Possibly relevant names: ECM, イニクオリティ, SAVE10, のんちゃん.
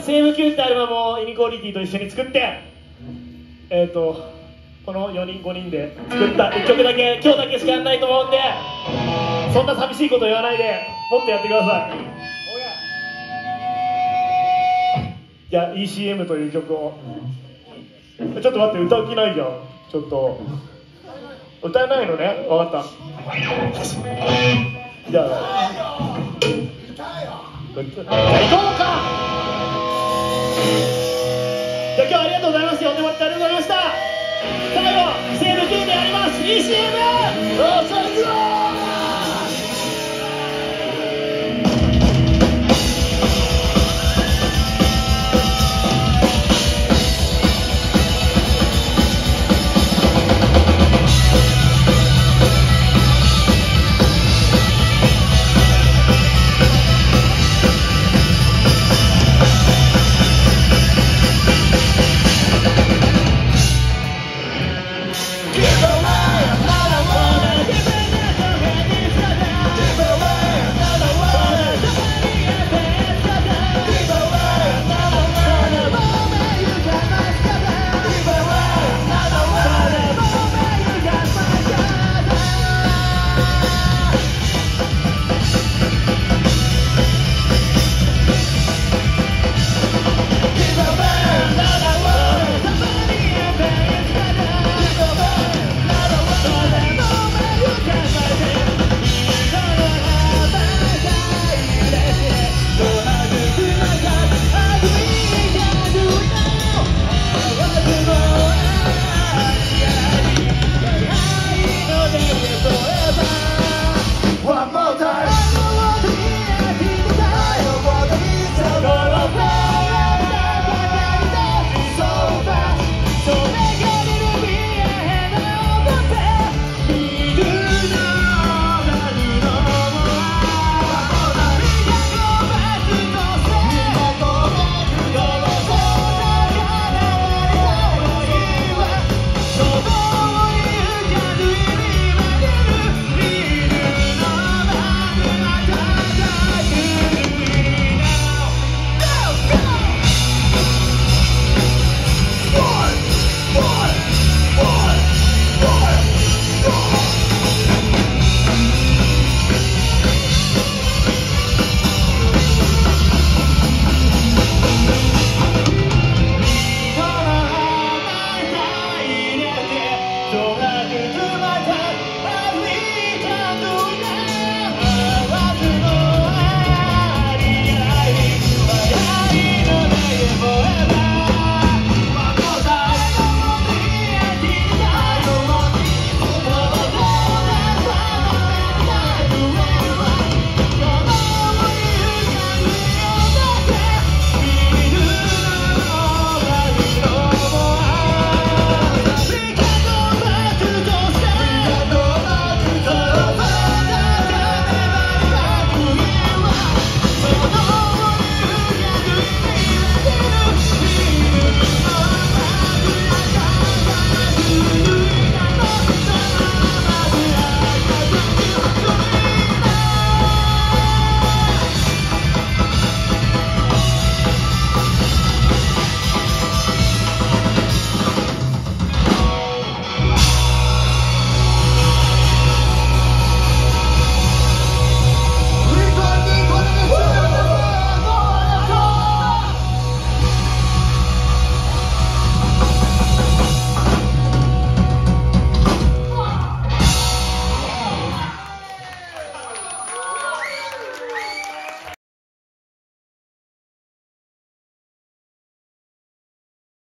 SAVE10 ってアルバムをイニクオリティと一緒に作ってこの4人5人で作った1曲だけ今日だけしかやらないと思うんで、そんな寂しいこと言わないでもっとやってください。じゃあ ECM という曲をちょっと待って、歌う気ないじゃん。ちょっと歌えないのね、分かった。じゃあ行こうか。じゃあ今日はありがとうございます。呼んでもらってありがとうございました。最後SAVE10でやります ECM。